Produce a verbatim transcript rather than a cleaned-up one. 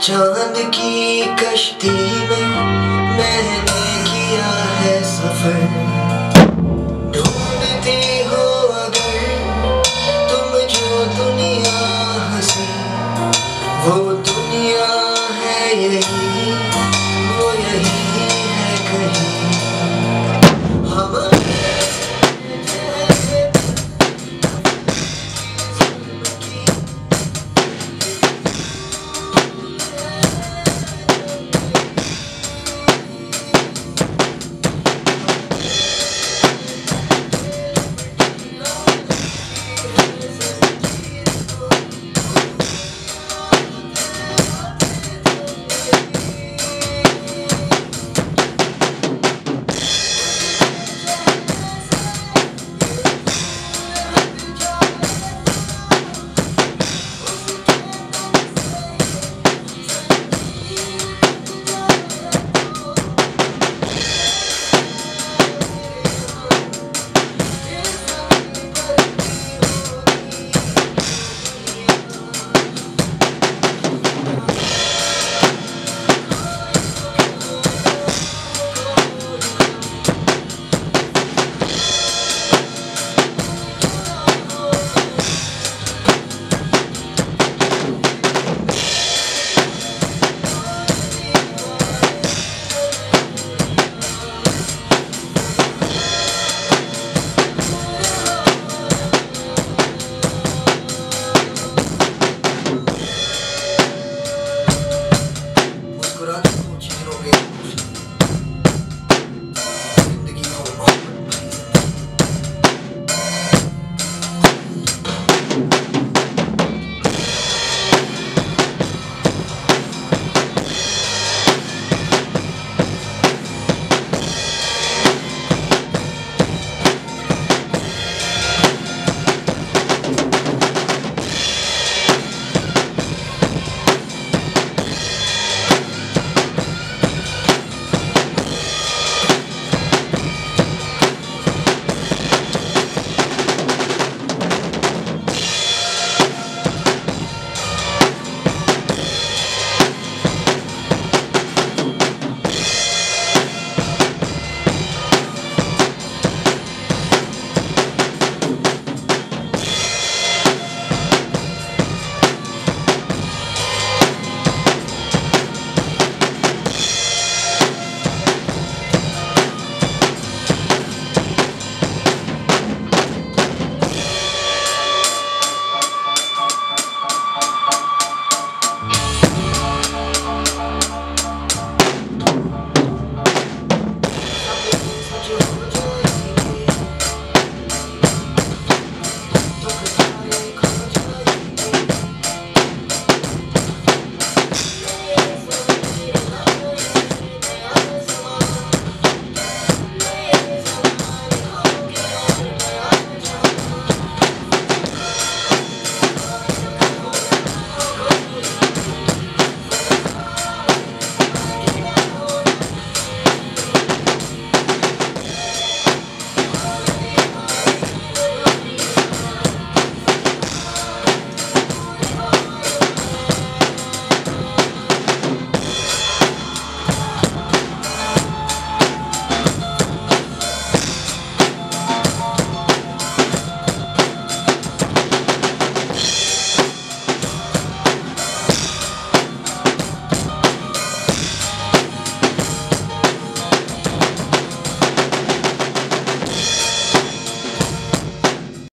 चांद की कश्ती में मैंने किया है सफर, ढूंढती हो अगर तुम जो दुनिया हंसी, वो दुनिया है यही।